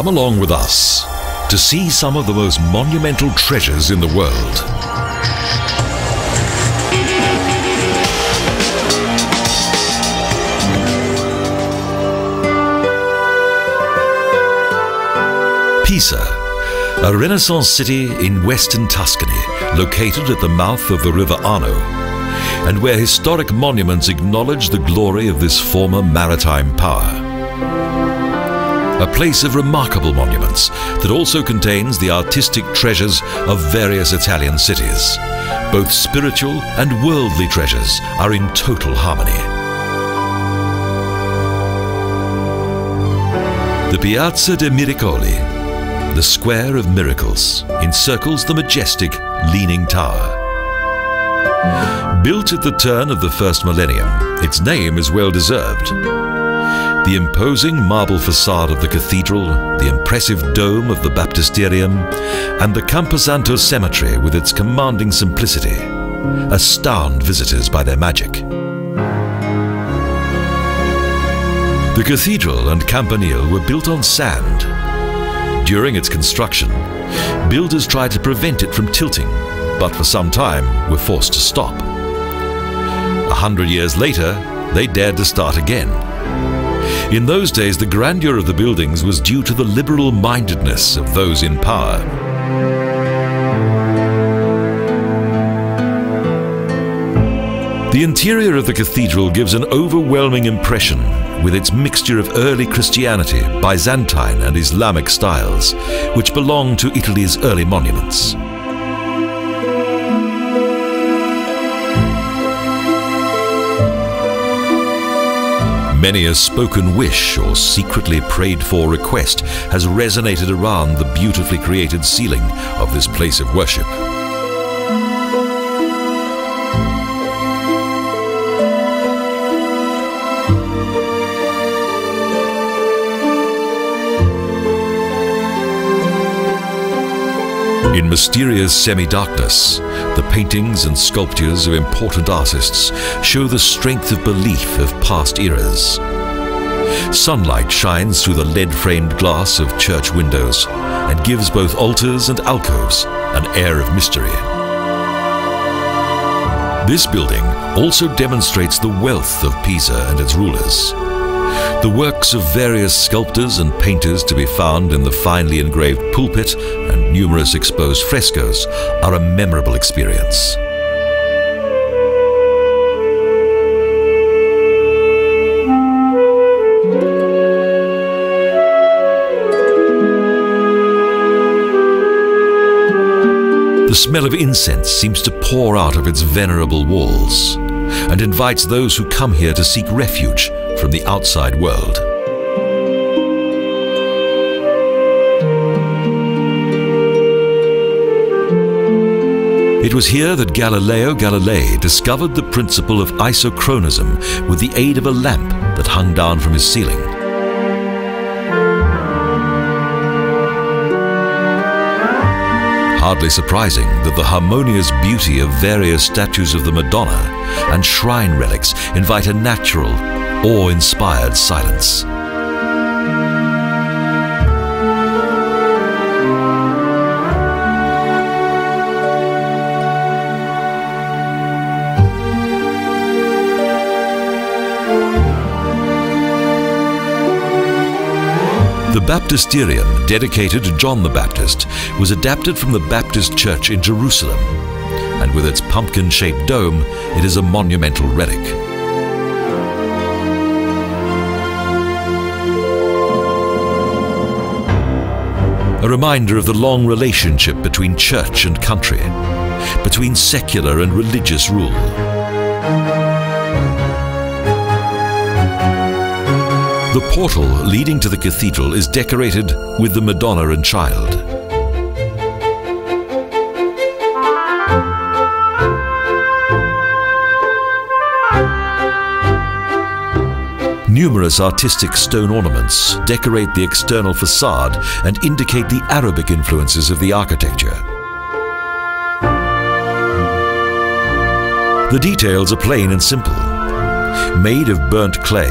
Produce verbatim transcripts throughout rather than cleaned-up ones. come along with us to see some of the most monumental treasures in the world. Pisa, a Renaissance city in western Tuscany, located at the mouth of the River Arno, and where historic monuments acknowledge the glory of this former maritime power. A place of remarkable monuments that also contains the artistic treasures of various Italian cities. Both spiritual and worldly treasures are in total harmony. The Piazza Di Miracoli, the Square of Miracles, encircles the majestic Leaning Tower. Built at the turn of the first millennium, its name is well deserved. The imposing marble facade of the cathedral, the impressive dome of the baptisterium, and the Camposanto Cemetery with its commanding simplicity astound visitors by their magic. The cathedral and campanile were built on sand. During its construction, builders tried to prevent it from tilting, but for some time were forced to stop. A hundred years later, they dared to start again. In those days, the grandeur of the buildings was due to the liberal-mindedness of those in power. The interior of the cathedral gives an overwhelming impression with its mixture of early Christianity, Byzantine and Islamic styles, which belong to Italy's early monuments. Many a spoken wish or secretly prayed for request has resonated around the beautifully created ceiling of this place of worship. In mysterious semi-darkness, the paintings and sculptures of important artists show the strength of belief of past eras. Sunlight shines through the lead-framed glass of church windows and gives both altars and alcoves an air of mystery. This building also demonstrates the wealth of Pisa and its rulers. The works of various sculptors and painters to be found in the finely engraved pulpit and numerous exposed frescoes are a memorable experience. The smell of incense seems to pour out of its venerable walls and invites those who come here to seek refuge from the outside world. It was here that Galileo Galilei discovered the principle of isochronism with the aid of a lamp that hung down from his ceiling. Hardly surprising that the harmonious beauty of various statues of the Madonna and shrine relics invite a natural, awe-inspired silence. The baptisterium, dedicated to John the Baptist, was adapted from the Baptist Church in Jerusalem, and with its pumpkin-shaped dome, it is a monumental relic. A reminder of the long relationship between church and country, between secular and religious rule. The portal leading to the cathedral is decorated with the Madonna and Child. Numerous artistic stone ornaments decorate the external facade and indicate the Arabic influences of the architecture. The details are plain and simple. Made of burnt clay,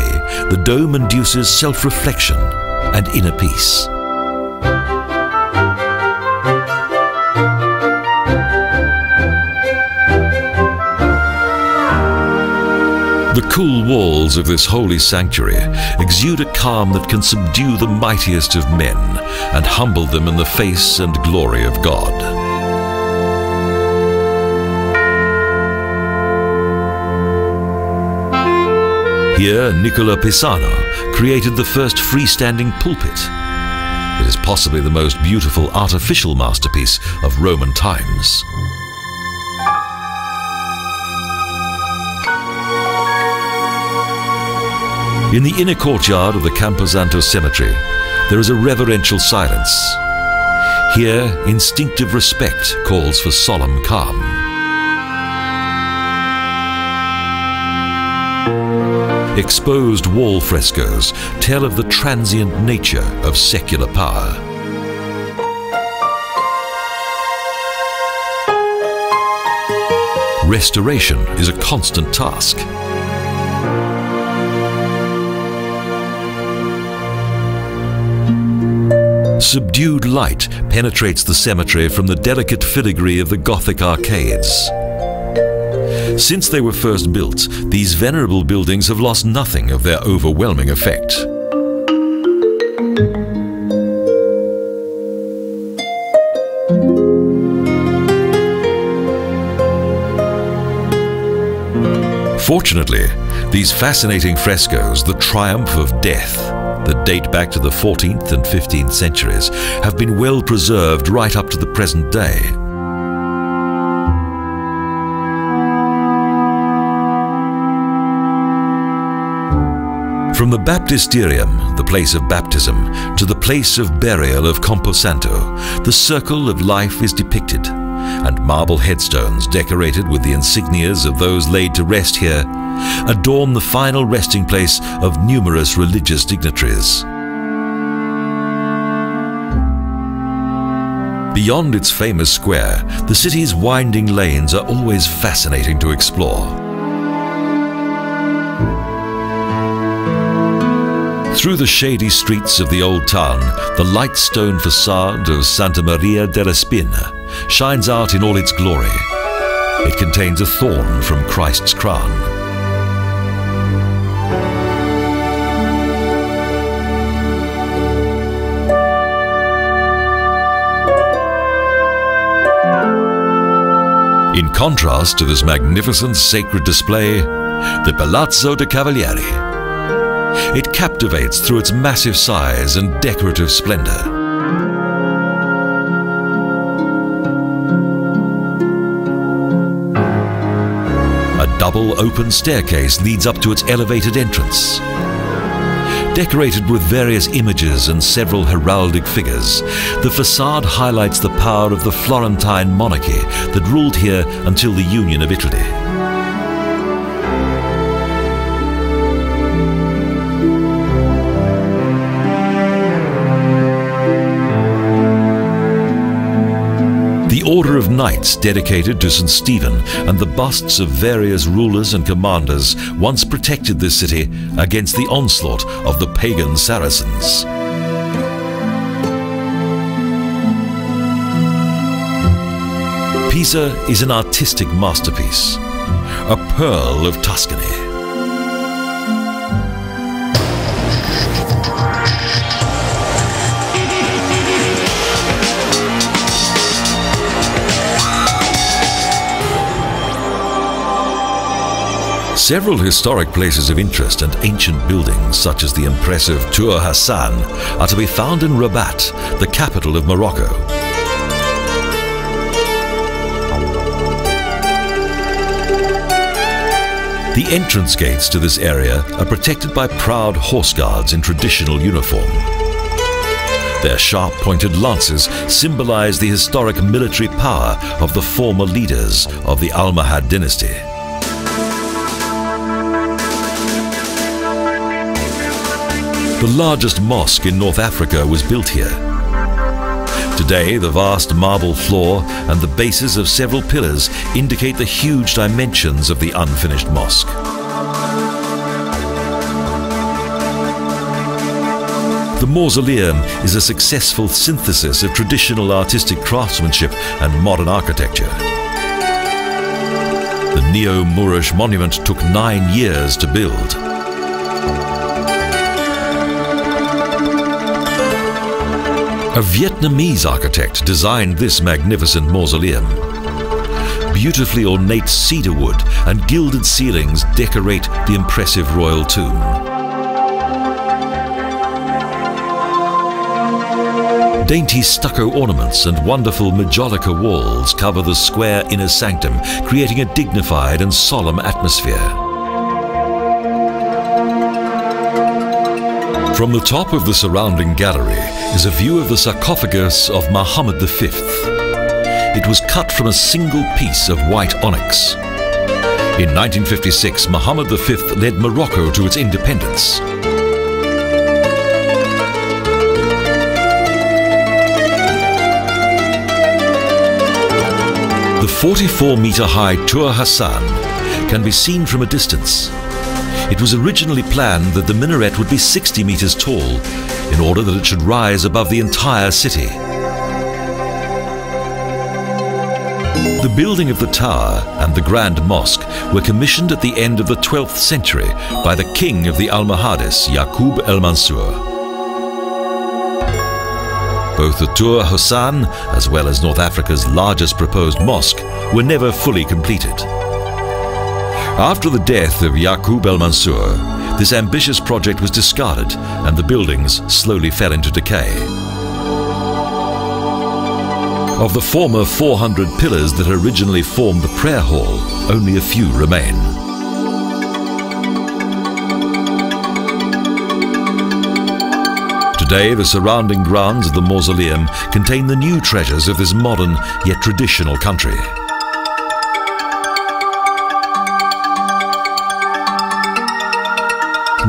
the dome induces self-reflection and inner peace. The cool walls of this holy sanctuary exude a calm that can subdue the mightiest of men and humble them in the face and glory of God. Here, Nicola Pisano created the first freestanding pulpit. It is possibly the most beautiful artificial masterpiece of Roman times. In the inner courtyard of the Camposanto Cemetery, there is a reverential silence. Here, instinctive respect calls for solemn calm. Exposed wall frescoes tell of the transient nature of secular power. Restoration is a constant task. Subdued light penetrates the cemetery from the delicate filigree of the Gothic arcades. Since they were first built, these venerable buildings have lost nothing of their overwhelming effect. Fortunately, these fascinating frescoes, the triumph of death, that date back to the fourteenth and fifteenth centuries, have been well preserved right up to the present day. From the baptisterium, the place of baptism, to the place of burial of Camposanto, the circle of life is depicted, and marble headstones decorated with the insignias of those laid to rest here adorn the final resting place of numerous religious dignitaries. Beyond its famous square, the city's winding lanes are always fascinating to explore. Through the shady streets of the old town, the light stone facade of Santa Maria della Spina shines out in all its glory. It contains a thorn from Christ's crown. In contrast to this magnificent sacred display, the Palazzo dei Cavalieri. It captivates through its massive size and decorative splendor. A double open staircase leads up to its elevated entrance. Decorated with various images and several heraldic figures, the facade highlights the power of the Florentine monarchy that ruled here until the Union of Italy. The Order of Knights dedicated to Saint Stephen and the busts of various rulers and commanders once protected this city against the onslaught of the pagan Saracens. Pisa is an artistic masterpiece, a pearl of Tuscany. Several historic places of interest and ancient buildings, such as the impressive Tour Hassan, are to be found in Rabat, the capital of Morocco. The entrance gates to this area are protected by proud horse guards in traditional uniform. Their sharp-pointed lances symbolize the historic military power of the former leaders of the Almohad dynasty. The largest mosque in North Africa was built here. Today, the vast marble floor and the bases of several pillars indicate the huge dimensions of the unfinished mosque. The mausoleum is a successful synthesis of traditional artistic craftsmanship and modern architecture. The Neo-Moorish monument took nine years to build. A Vietnamese architect designed this magnificent mausoleum. Beautifully ornate cedar wood and gilded ceilings decorate the impressive royal tomb. Dainty stucco ornaments and wonderful majolica walls cover the square inner sanctum, creating a dignified and solemn atmosphere. From the top of the surrounding gallery is a view of the sarcophagus of Mohammed the Fifth. It was cut from a single piece of white onyx. In nineteen fifty-six, Mohammed the Fifth led Morocco to its independence. The forty-four meter high Tour Hassan can be seen from a distance. It was originally planned that the minaret would be sixty meters tall in order that it should rise above the entire city. The building of the tower and the Grand Mosque were commissioned at the end of the twelfth century by the king of the Almohades, Yaqub el-Mansur. Both the Tour Hassan, as well as North Africa's largest proposed mosque, were never fully completed. After the death of Yaqub el-Mansur, this ambitious project was discarded and the buildings slowly fell into decay. Of the former four hundred pillars that originally formed the prayer hall, only a few remain. Today, the surrounding grounds of the mausoleum contain the new treasures of this modern yet traditional country.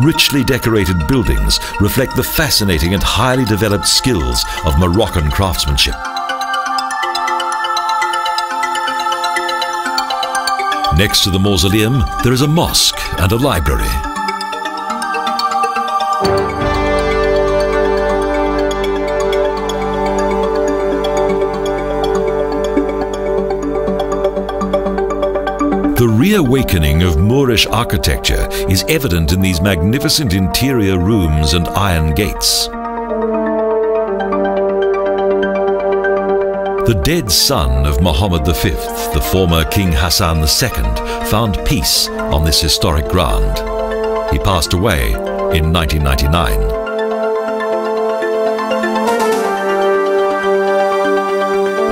Richly decorated buildings reflect the fascinating and highly developed skills of Moroccan craftsmanship. Next to the mausoleum, there is a mosque and a library. The reawakening of Moorish architecture is evident in these magnificent interior rooms and iron gates. The dead son of Mohammed the Fifth, the former King Hassan the Second, found peace on this historic ground. He passed away in nineteen ninety-nine.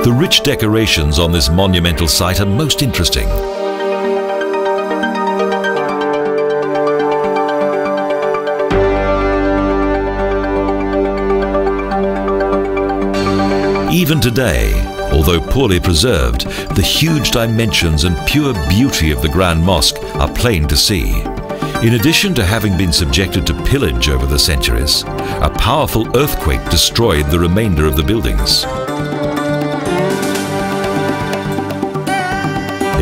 The rich decorations on this monumental site are most interesting. Even today, although poorly preserved, the huge dimensions and pure beauty of the Grand Mosque are plain to see. In addition to having been subjected to pillage over the centuries, a powerful earthquake destroyed the remainder of the buildings.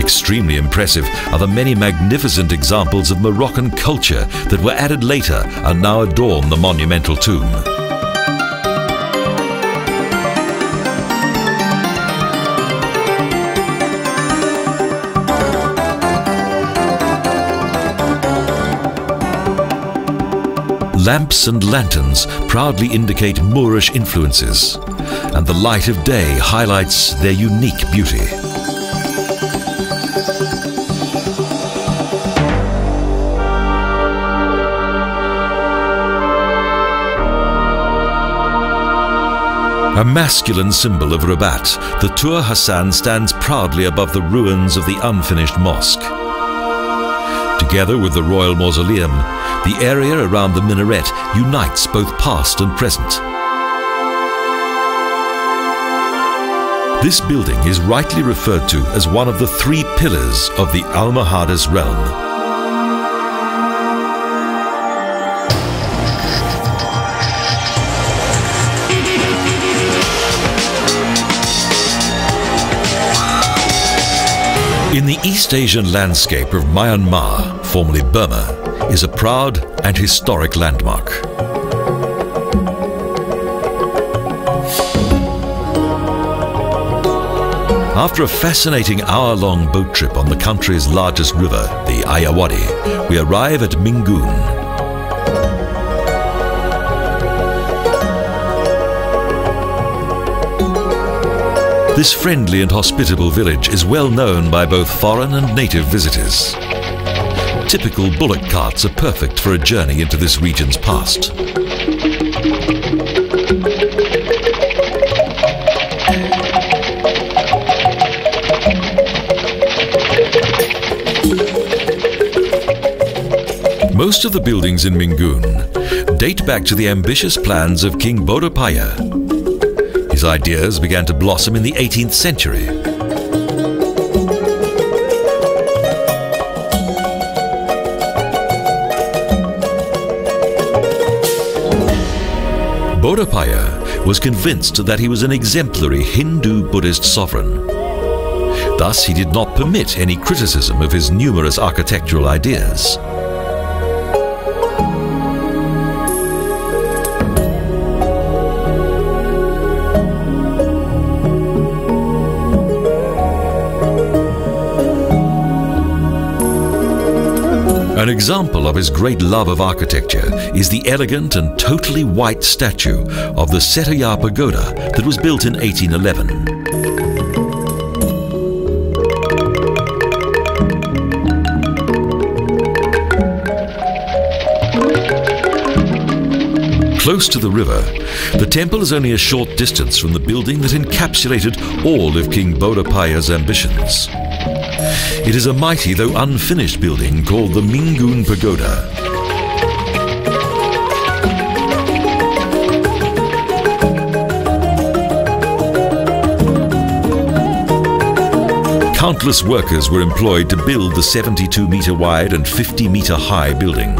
Extremely impressive are the many magnificent examples of Moroccan culture that were added later and now adorn the monumental tomb. Lamps and lanterns proudly indicate Moorish influences, and the light of day highlights their unique beauty. A masculine symbol of Rabat, the Tour Hassan stands proudly above the ruins of the unfinished mosque. Together with the royal mausoleum, the area around the minaret unites both past and present. This building is rightly referred to as one of the three pillars of the Almohades realm. In the East Asian landscape of Myanmar, formerly Burma, is a proud and historic landmark. After a fascinating hour-long boat trip on the country's largest river, the Ayeyarwady, we arrive at Mingun. This friendly and hospitable village is well known by both foreign and native visitors. Typical bullock carts are perfect for a journey into this region's past. Most of the buildings in Mingun date back to the ambitious plans of King Bagidor. His ideas began to blossom in the eighteenth century. Bagidor was convinced that he was an exemplary Hindu Buddhist sovereign. Thus, he did not permit any criticism of his numerous architectural ideas. An example of his great love of architecture is the elegant and totally white statue of the Setaya Pagoda that was built in eighteen eleven. Close to the river, the temple is only a short distance from the building that encapsulated all of King Bagidor's ambitions. It is a mighty, though unfinished building called the Mingun Pagoda. Countless workers were employed to build the seventy-two meter wide and fifty meter high building.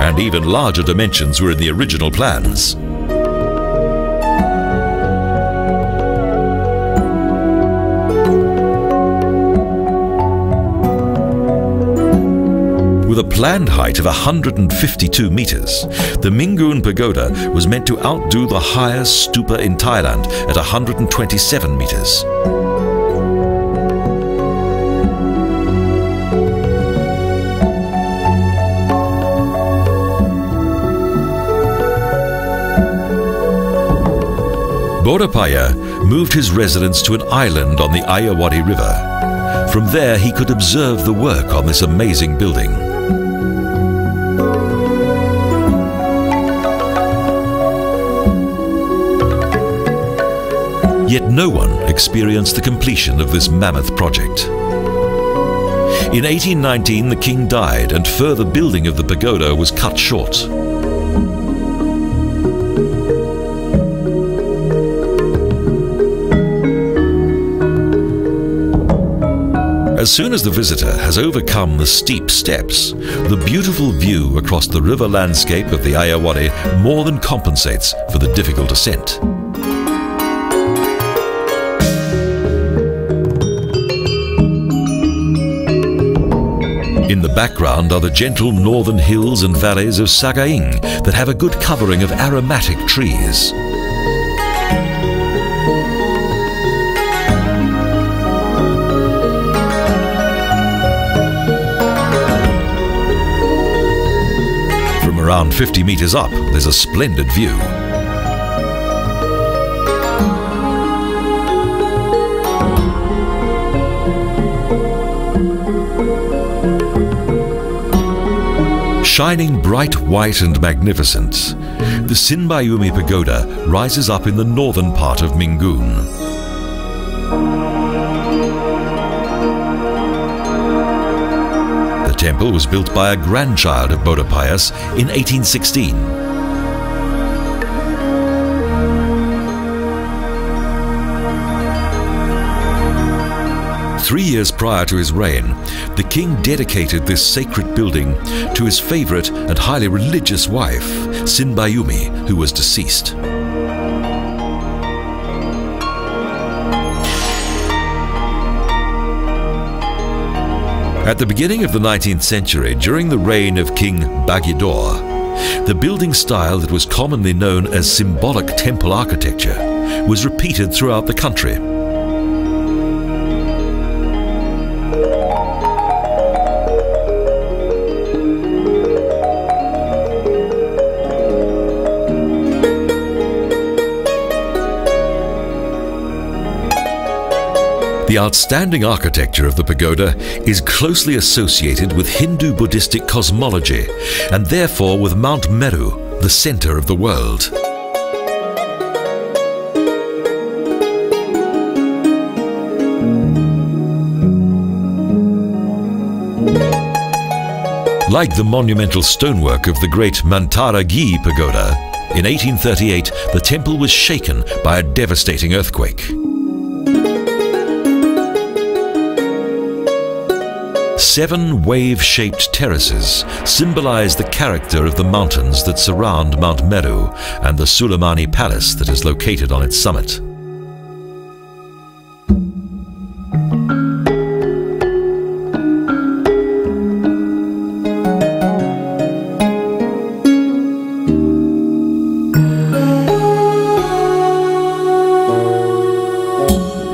And even larger dimensions were in the original plans. With a planned height of one hundred fifty-two meters, the Mingun Pagoda was meant to outdo the highest stupa in Thailand at one hundred twenty-seven meters. Bagidor moved his residence to an island on the Ayeyarwady River. From there, he could observe the work on this amazing building. Yet no one experienced the completion of this mammoth project. In eighteen nineteen, the king died and further building of the pagoda was cut short. As soon as the visitor has overcome the steep steps, the beautiful view across the river landscape of the Ayeyarwady more than compensates for the difficult ascent. In the background are the gentle northern hills and valleys of Sagaing that have a good covering of aromatic trees. From around fifty meters up, there's a splendid view. Shining bright white and magnificent, the Sinbayumi Pagoda rises up in the northern part of Mingun. The temple was built by a grandchild of Bagidor in eighteen sixteen. Three years prior to his reign, the king dedicated this sacred building to his favorite and highly religious wife, Sinbayumi, who was deceased. At the beginning of the nineteenth century, during the reign of King Bagidor, the building style that was commonly known as symbolic temple architecture was repeated throughout the country. The outstanding architecture of the pagoda is closely associated with Hindu Buddhistic cosmology and therefore with Mount Meru, the center of the world. Like the monumental stonework of the great Mantara Gyi Pagoda, in eighteen thirty-eight the temple was shaken by a devastating earthquake. Seven wave-shaped terraces symbolize the character of the mountains that surround Mount Meru and the Suleimani Palace that is located on its summit.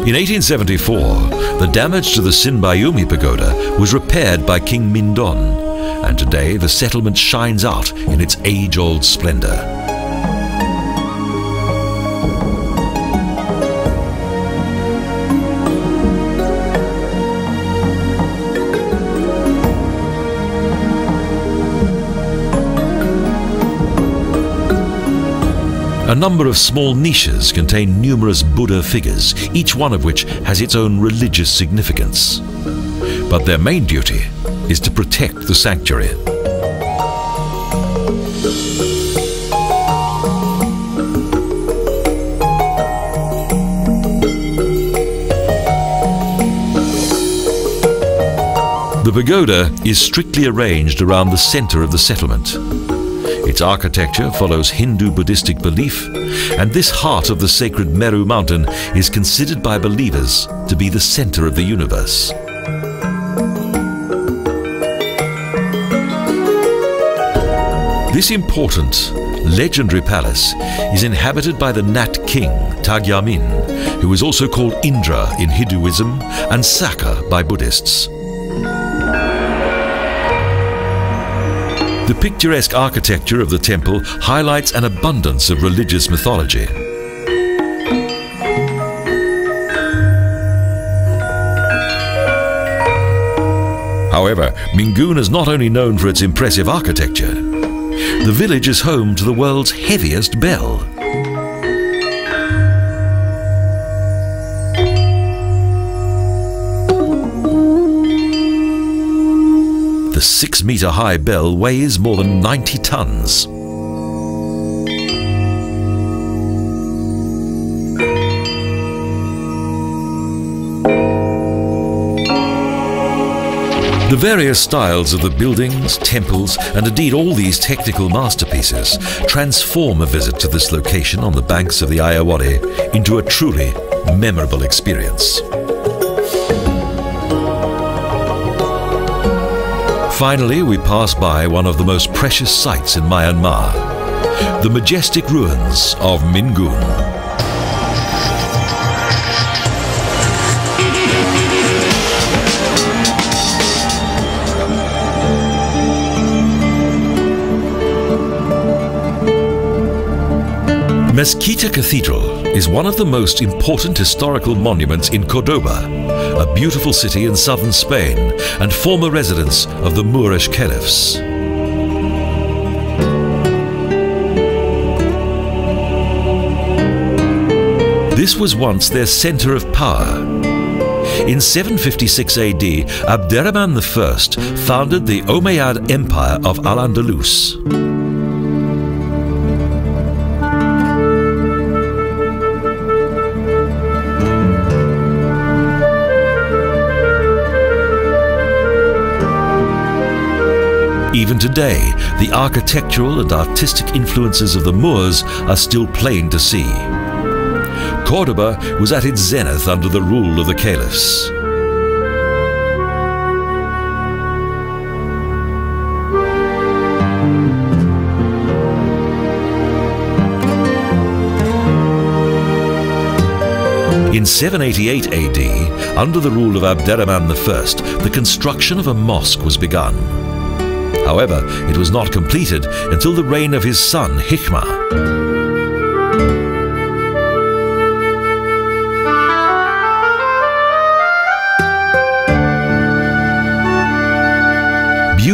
In eighteen seventy-four, the damage to the Sinbayumi Pagoda was repaired by King Mindon, and today the settlement shines out in its age-old splendor. A number of small niches contain numerous Buddha figures, each one of which has its own religious significance. But their main duty is to protect the sanctuary. The pagoda is strictly arranged around the center of the settlement. Its architecture follows Hindu Buddhistic belief, and this heart of the sacred Meru mountain is considered by believers to be the center of the universe. This important, legendary palace is inhabited by the Nat King, Tagyamin, who is also called Indra in Hinduism and Saka by Buddhists. The picturesque architecture of the temple highlights an abundance of religious mythology. However, Mingun is not only known for its impressive architecture. The village is home to the world's heaviest bell. The six-meter high bell weighs more than ninety tons. The various styles of the buildings, temples, and indeed all these technical masterpieces transform a visit to this location on the banks of the Ayeyarwady into a truly memorable experience. Finally, we pass by one of the most precious sights in Myanmar, the majestic ruins of Mingun. Mesquita Cathedral is one of the most important historical monuments in Cordoba, a beautiful city in southern Spain and former residence of the Moorish caliphs. This was once their center of power. In seven fifty-six A D, Abderrahman the First founded the Umayyad Empire of Al-Andalus. Even today, the architectural and artistic influences of the Moors are still plain to see. Cordoba was at its zenith under the rule of the caliphs. In seven eighty-eight A D, under the rule of Abderrahman the First, the construction of a mosque was begun. However, it was not completed until the reign of his son, Hikmah.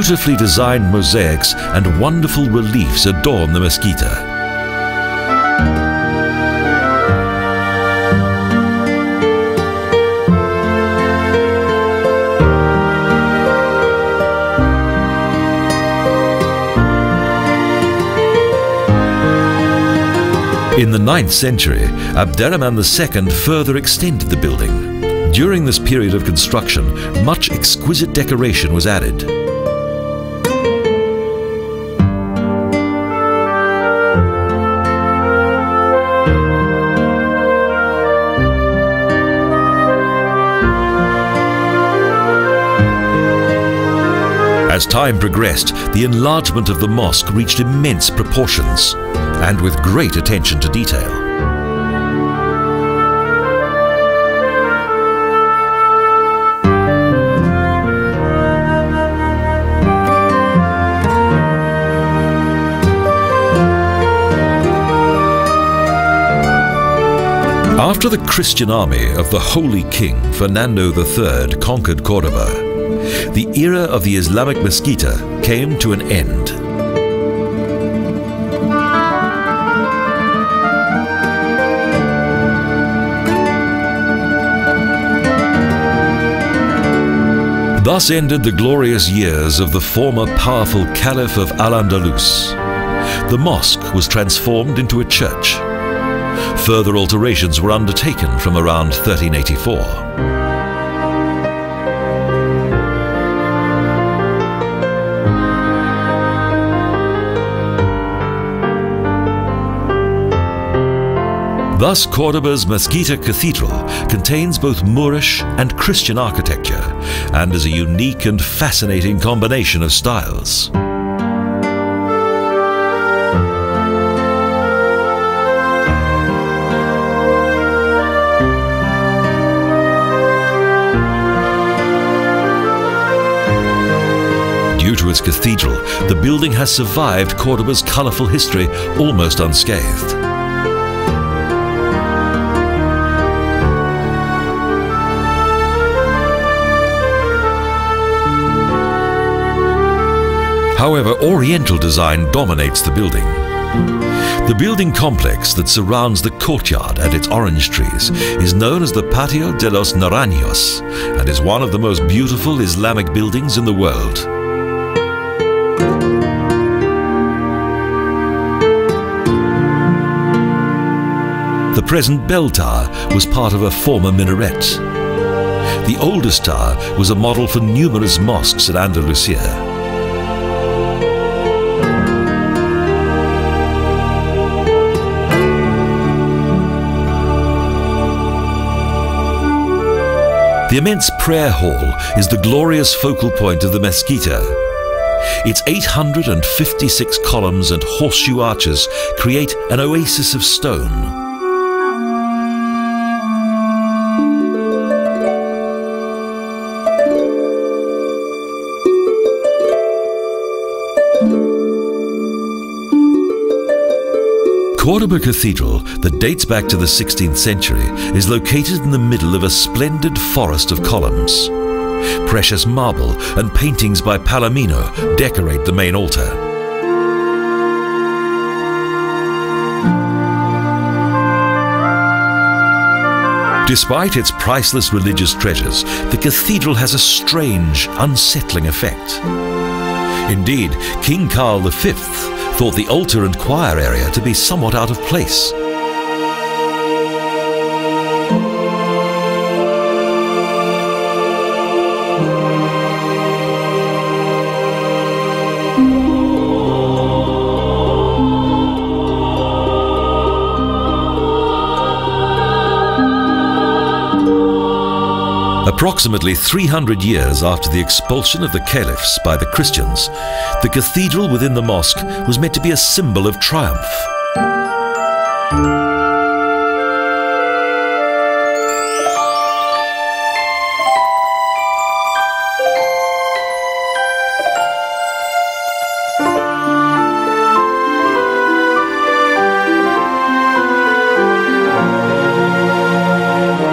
beautifully designed mosaics and wonderful reliefs adorn the mezquita. In the ninth century, Abderrahman the Second further extended the building. During this period of construction, much exquisite decoration was added. As time progressed, the enlargement of the mosque reached immense proportions, and with great attention to detail. After the Christian army of the Holy King Fernando the Third conquered Cordoba, the era of the Islamic mezquita came to an end. Thus ended the glorious years of the former powerful Caliph of Al-Andalus. The mosque was transformed into a church. Further alterations were undertaken from around thirteen eighty-four. Thus, Cordoba's Mezquita Cathedral contains both Moorish and Christian architecture and is a unique and fascinating combination of styles. Due to its cathedral, the building has survived Cordoba's colourful history almost unscathed. However, Oriental design dominates the building. The building complex that surrounds the courtyard and its orange trees is known as the Patio de los Naranjos and is one of the most beautiful Islamic buildings in the world. The present bell tower was part of a former minaret. The oldest tower was a model for numerous mosques in Andalusia. The immense prayer hall is the glorious focal point of the mezquita. Its eight hundred fifty-six columns and horseshoe arches create an oasis of stone. Cordoba Cathedral, that dates back to the sixteenth century, is located in the middle of a splendid forest of columns. Precious marble and paintings by Palomino decorate the main altar. Despite its priceless religious treasures, the cathedral has a strange, unsettling effect. Indeed, King Carl the Fifth thought the altar and choir area to be somewhat out of place. Approximately three hundred years after the expulsion of the caliphs by the Christians, the cathedral within the mosque was meant to be a symbol of triumph.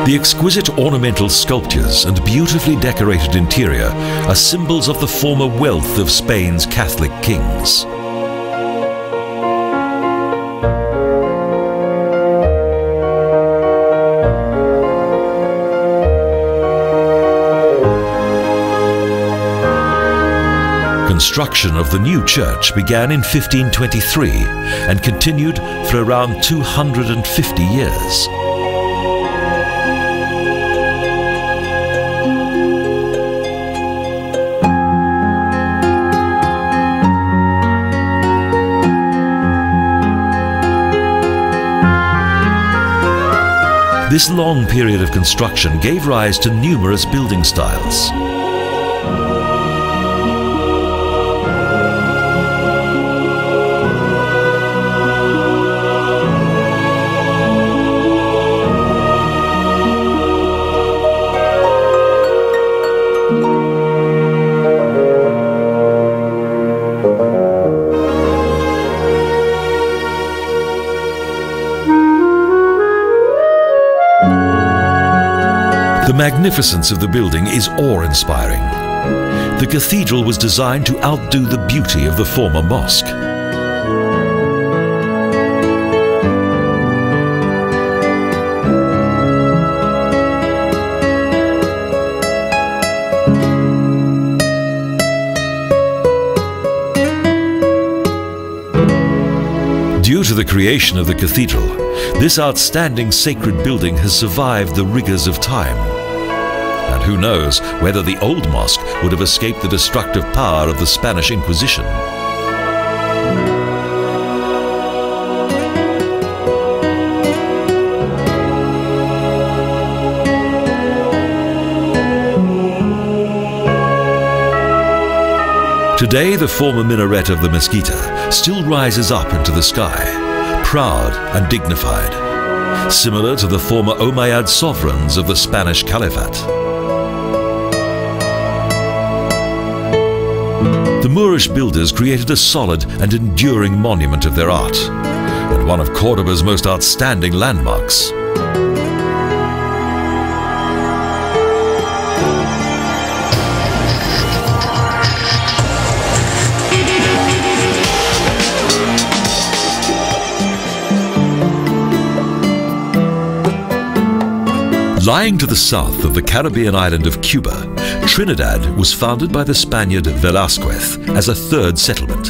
The exquisite ornamental sculptures and beautifully decorated interior are symbols of the former wealth of Spain's Catholic kings. Construction of the new church began in fifteen twenty-three and continued for around two hundred fifty years. This long period of construction gave rise to numerous building styles. The magnificence of the building is awe-inspiring. The cathedral was designed to outdo the beauty of the former mosque. Due to the creation of the cathedral, this outstanding sacred building has survived the rigors of time. And who knows whether the old mosque would have escaped the destructive power of the Spanish Inquisition. Today, the former minaret of the Mezquita still rises up into the sky, proud and dignified, similar to the former Umayyad sovereigns of the Spanish Caliphate. The Moorish builders created a solid and enduring monument of their art, and one of Cordoba's most outstanding landmarks. Lying to the south of the Caribbean island of Cuba, Trinidad was founded by the Spaniard Velazquez as a third settlement.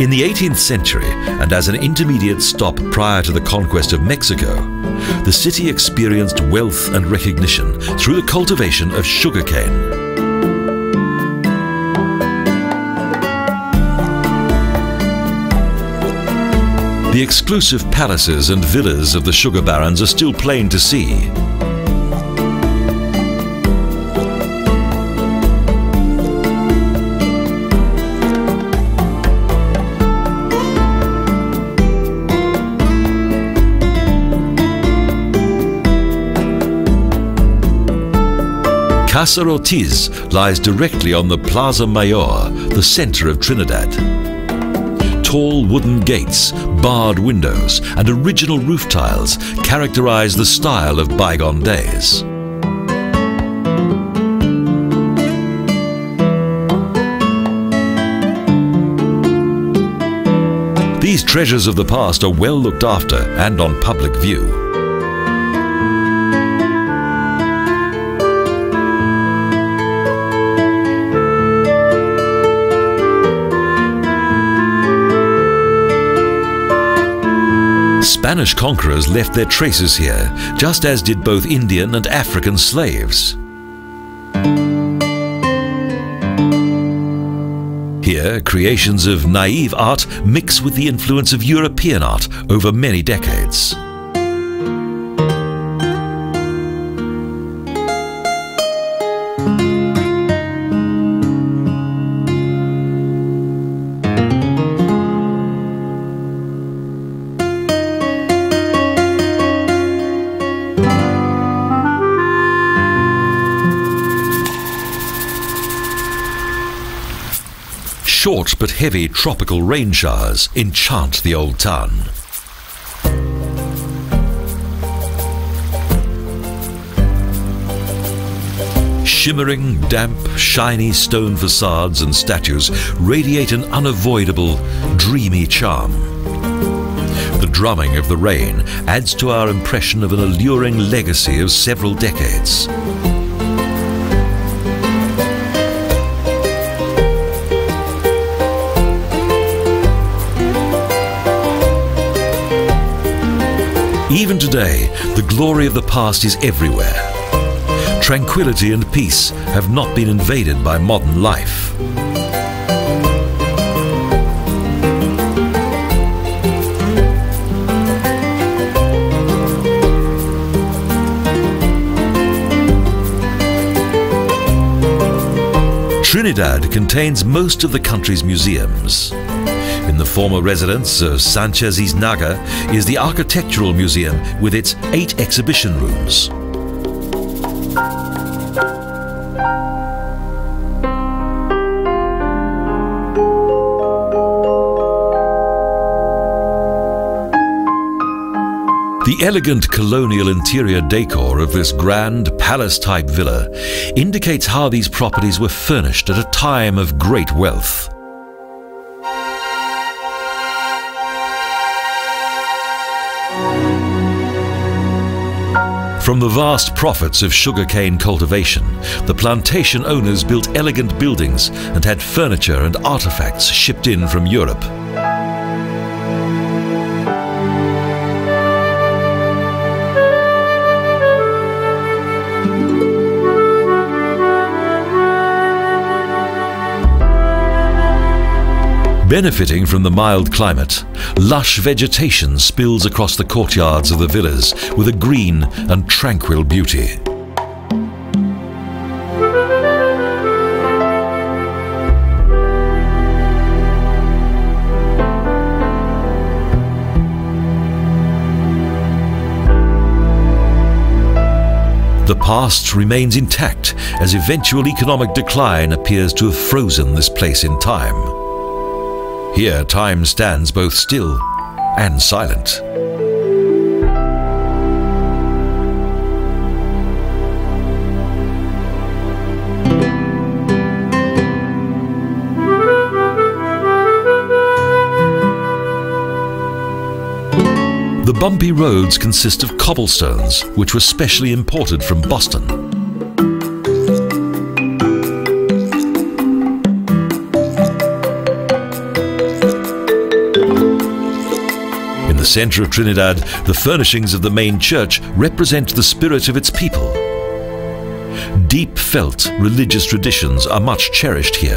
In the eighteenth century, and as an intermediate stop prior to the conquest of Mexico, the city experienced wealth and recognition through the cultivation of sugarcane. The exclusive palaces and villas of the sugar barons are still plain to see. Casa Ortiz lies directly on the Plaza Mayor, the center of Trinidad. Tall wooden gates, barred windows, and original roof tiles characterize the style of bygone days. These treasures of the past are well looked after and on public view. Spanish conquerors left their traces here, just as did both Indian and African slaves. Here, creations of naive art mix with the influence of European art over many decades. short but heavy tropical rain showers enchant the old town. Shimmering, damp, shiny stone facades and statues radiate an unavoidable, dreamy charm. The drumming of the rain adds to our impression of an alluring legacy of several decades. Even today, the glory of the past is everywhere. Tranquility and peace have not been invaded by modern life. Trinidad contains most of the country's museums. In the former residence of Sanchez Iznaga is the Architectural Museum with its eight exhibition rooms. The elegant colonial interior decor of this grand palace-type villa indicates how these properties were furnished at a time of great wealth. From the vast profits of sugarcane cultivation, the plantation owners built elegant buildings and had furniture and artifacts shipped in from Europe. Benefiting from the mild climate, lush vegetation spills across the courtyards of the villas with a green and tranquil beauty. The past remains intact as eventual economic decline appears to have frozen this place in time. Here, time stands both still and silent. The bumpy roads consist of cobblestones, which were specially imported from Boston. In the center of Trinidad, the furnishings of the main church represent the spirit of its people. Deep felt religious traditions are much cherished here.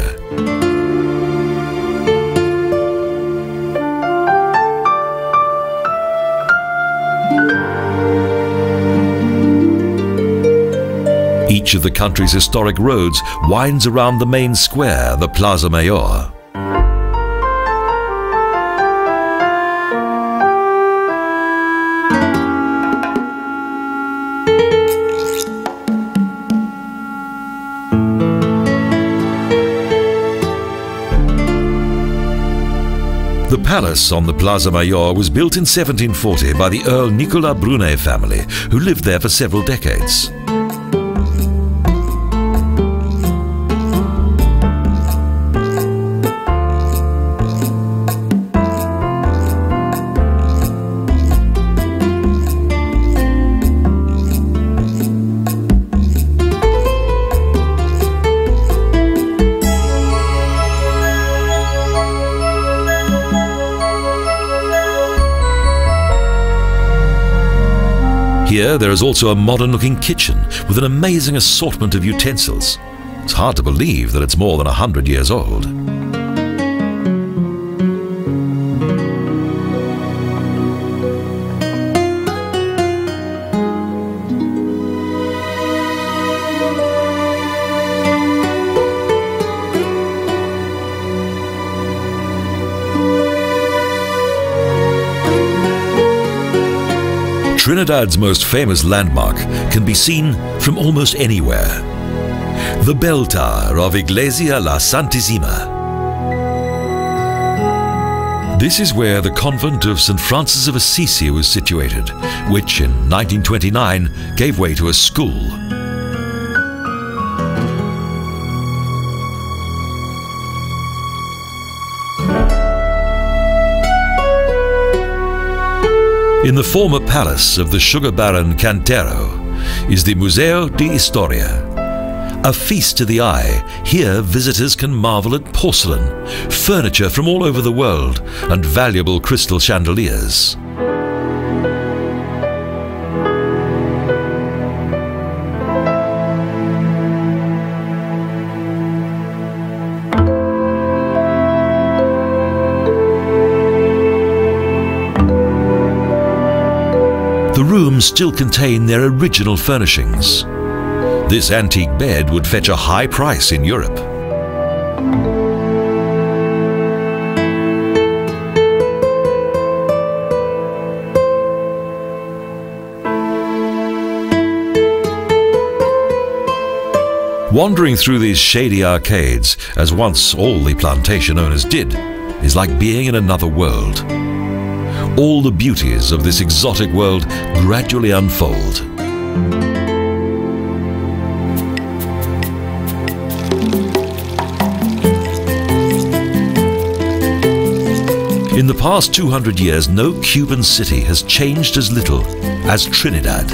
Each of the country's historic roads winds around the main square, the Plaza Mayor. The palace on the Plaza Mayor was built in seventeen forty by the Earl Nicola Brunet family, who lived there for several decades. Here there is also a modern-looking kitchen with an amazing assortment of utensils. It's hard to believe that it's more than a hundred years old. Trinidad's most famous landmark can be seen from almost anywhere. The bell tower of Iglesia La Santissima. This is where the convent of Saint Francis of Assisi was situated, which in nineteen twenty-nine gave way to a school. In the former palace of the sugar baron Cantero is the Museo di Storia. A feast to the eye, here visitors can marvel at porcelain, furniture from all over the world, and valuable crystal chandeliers. The rooms still contain their original furnishings. This antique bed would fetch a high price in Europe. Wandering through these shady arcades, as once all the plantation owners did, is like being in another world. All the beauties of this exotic world gradually unfold. In the past two hundred years, no Cuban city has changed as little as Trinidad.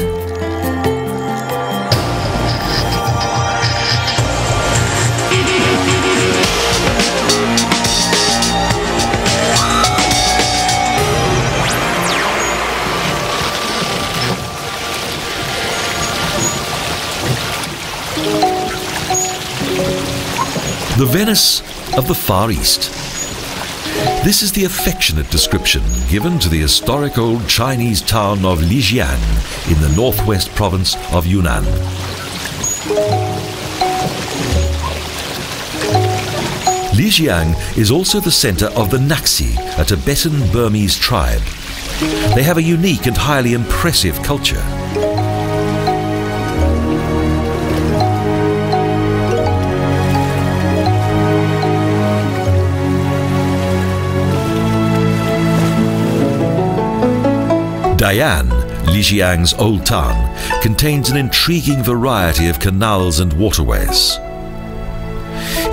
The Venice of the Far East. This is the affectionate description given to the historic old Chinese town of Lijiang in the northwest province of Yunnan. Lijiang is also the center of the Naxi, a Tibetan Burmese tribe. They have a unique and highly impressive culture. Dayan, Lijiang's old town, contains an intriguing variety of canals and waterways.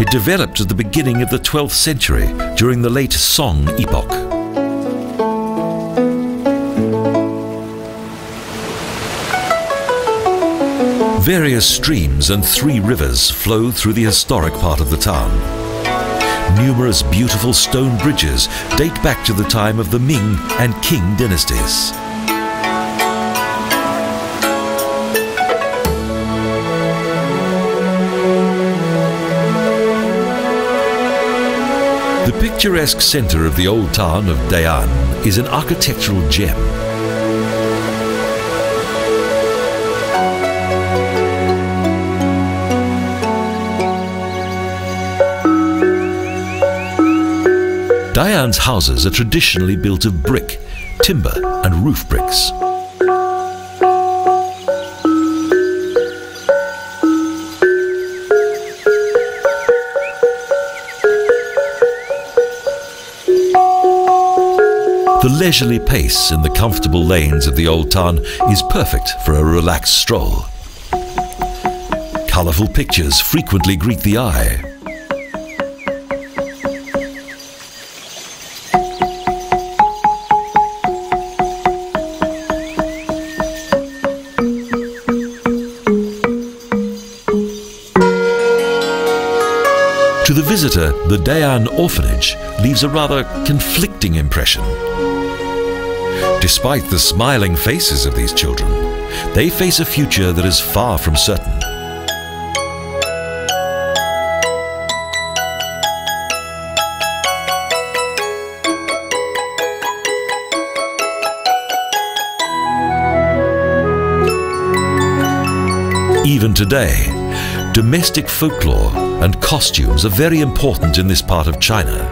It developed at the beginning of the twelfth century during the late Song epoch. Various streams and three rivers flow through the historic part of the town. Numerous beautiful stone bridges date back to the time of the Ming and Qing dynasties. The picturesque center of the old town of Dayan is an architectural gem. Dayan's houses are traditionally built of brick, timber, and roof bricks. The leisurely pace in the comfortable lanes of the old town is perfect for a relaxed stroll. Colorful pictures frequently greet the eye. To the visitor, the Dayan orphanage leaves a rather conflicting impression. Despite the smiling faces of these children, they face a future that is far from certain. Even today, domestic folklore and costumes are very important in this part of China.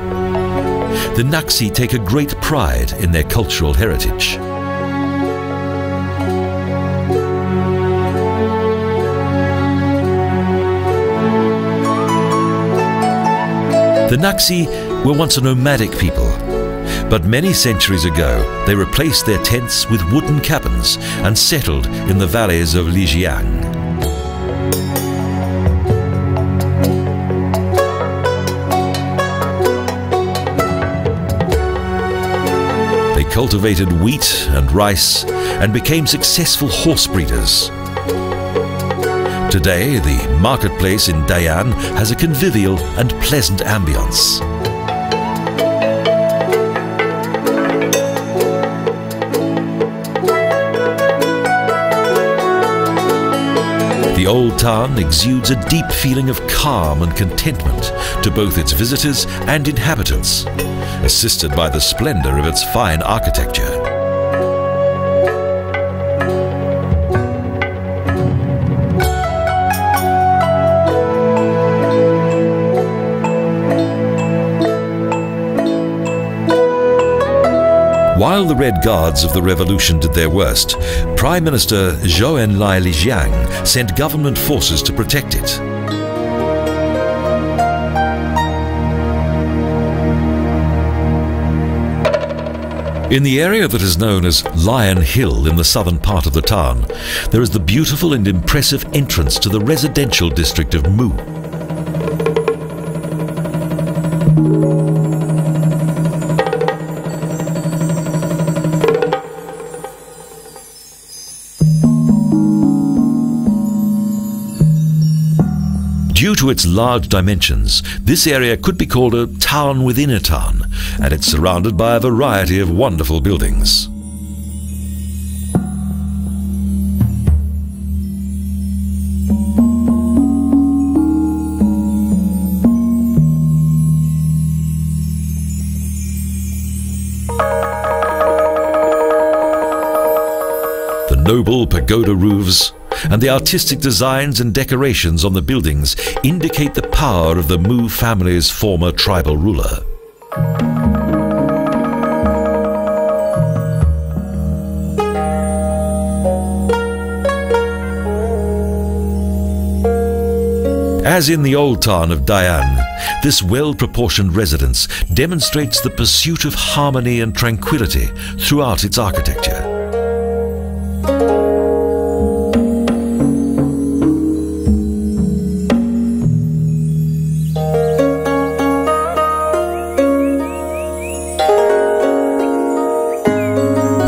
The Naxi take a great pride in their cultural heritage. The Naxi were once a nomadic people, But many centuries ago, they replaced their tents with wooden cabins and settled in the valleys of Lijiang. They cultivated wheat and rice and became successful horse breeders. Today, the marketplace in Dayan has a convivial and pleasant ambience. The old town exudes a deep feeling of calm and contentment to both its visitors and inhabitants, assisted by the splendor of its fine architecture. While the Red Guards of the revolution did their worst, Prime Minister Zhou Enlai Lijiang sent government forces to protect it. In the area that is known as Lion Hill in the southern part of the town, there is the beautiful and impressive entrance to the residential district of Mu. Due to its large dimensions, this area could be called a town within a town, and it's surrounded by a variety of wonderful buildings. The noble pagoda roofs and the artistic designs and decorations on the buildings indicate the power of the Mu family's former tribal ruler. As in the old town of Dayan, this well-proportioned residence demonstrates the pursuit of harmony and tranquility throughout its architecture.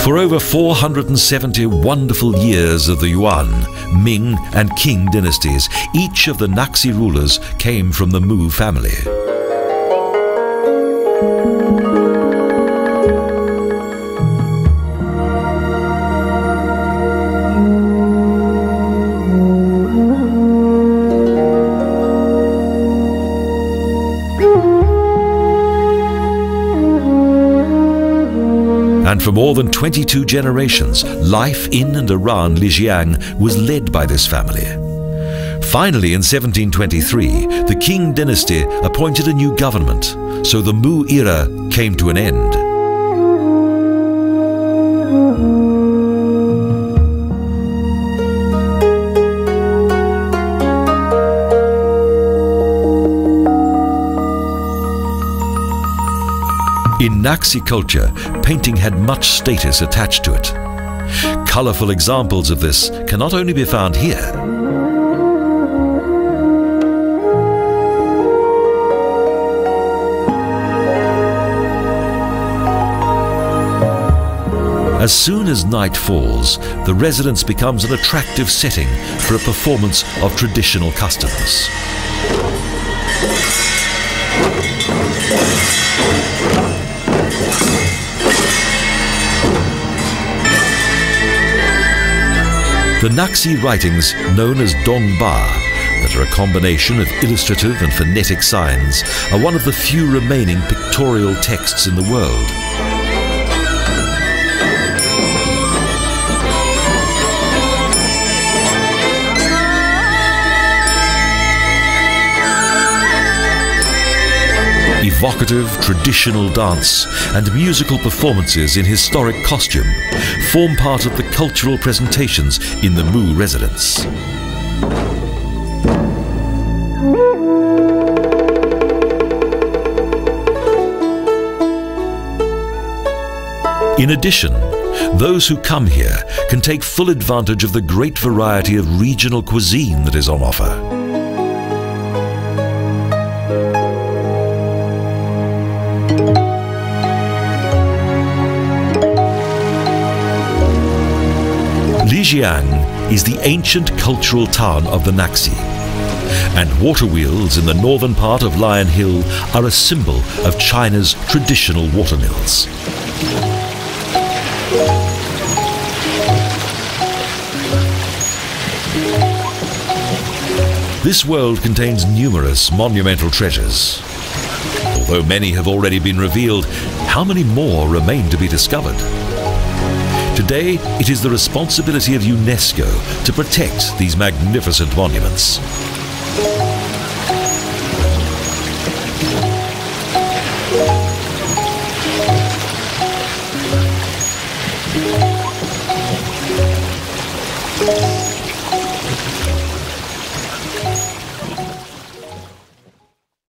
For over four hundred seventy wonderful years of the Yuan, Ming and Qing dynasties, each of the Naxi rulers came from the Mu family. And for more than twenty-two generations, life in and around Lijiang was led by this family. Finally, in seventeen twenty-three, the Qing dynasty appointed a new government, so the Mu era came to an end. In Naxi culture, painting had much status attached to it. Colorful examples of this can not only be found here. As soon as night falls, the residence becomes an attractive setting for a performance of traditional customs. The Naxi writings, known as Dongba, that are a combination of illustrative and phonetic signs, are one of the few remaining pictorial texts in the world. Evocative traditional dance and musical performances in historic costume form part of the cultural presentations in the Mu residence. In addition, those who come here can take full advantage of the great variety of regional cuisine that is on offer. Lijiang is the ancient cultural town of the Naxi, and water wheels in the northern part of Lion Hill are a symbol of China's traditional watermills. This world contains numerous monumental treasures. Although many have already been revealed, how many more remain to be discovered? Today, it is the responsibility of UNESCO to protect these magnificent monuments.